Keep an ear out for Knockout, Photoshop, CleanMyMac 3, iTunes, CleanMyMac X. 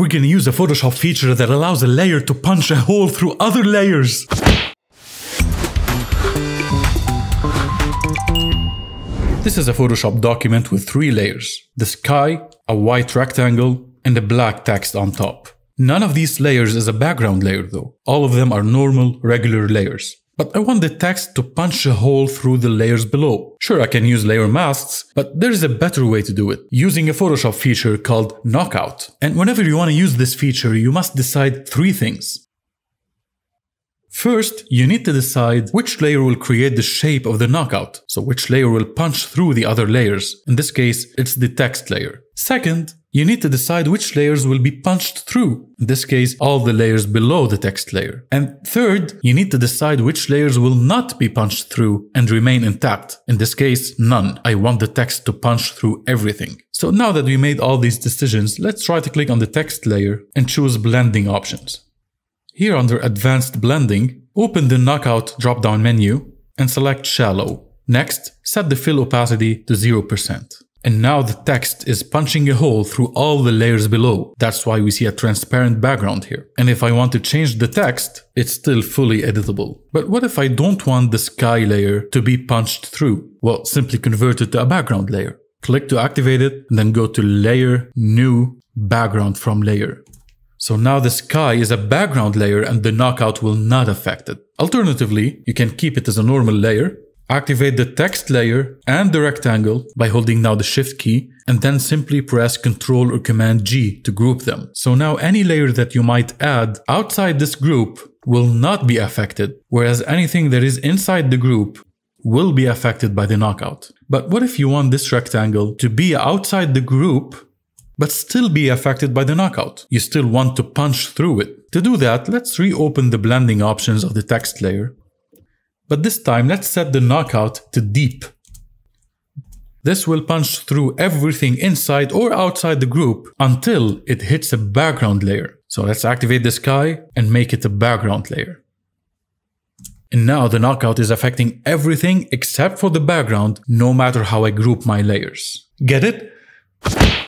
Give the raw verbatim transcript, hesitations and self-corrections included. We're gonna use a Photoshop feature that allows a layer to punch a hole through other layers. This is a Photoshop document with three layers: the sky, a white rectangle, and a black text on top. None of these layers is a background layer though. All of them are normal, regular layers. But I want the text to punch a hole through the layers below. Sure, I can use layer masks, but there is a better way to do it, using a Photoshop feature called Knockout. And whenever you want to use this feature, you must decide three things. First, you need to decide which layer will create the shape of the knockout, so which layer will punch through the other layers. In this case, it's the text layer. Second, you need to decide which layers will be punched through. In this case, all the layers below the text layer. And third, you need to decide which layers will not be punched through and remain intact. In this case, none. I want the text to punch through everything. So now that we made all these decisions, let's try to click on the text layer and choose blending options. Here under Advanced Blending, open the Knockout drop-down menu and select Shallow. Next, set the fill opacity to zero percent. And now the text is punching a hole through all the layers below. That's why we see a transparent background here. And if I want to change the text, it's still fully editable. But what if I don't want the sky layer to be punched through? Well, simply convert it to a background layer. Click to activate it, and then go to Layer, New, Background from Layer. So now the sky is a background layer and the knockout will not affect it. Alternatively, you can keep it as a normal layer, activate the text layer and the rectangle by holding now the Shift key, and then simply press Ctrl or Command G to group them. So now any layer that you might add outside this group will not be affected, whereas anything that is inside the group will be affected by the knockout. But what if you want this rectangle to be outside the group but still be affected by the knockout? You still want to punch through it. To do that, let's reopen the blending options of the text layer. But this time, let's set the knockout to deep. This will punch through everything inside or outside the group until it hits a background layer. So let's activate the sky and make it a background layer. And now the knockout is affecting everything except for the background, no matter how I group my layers. Get it?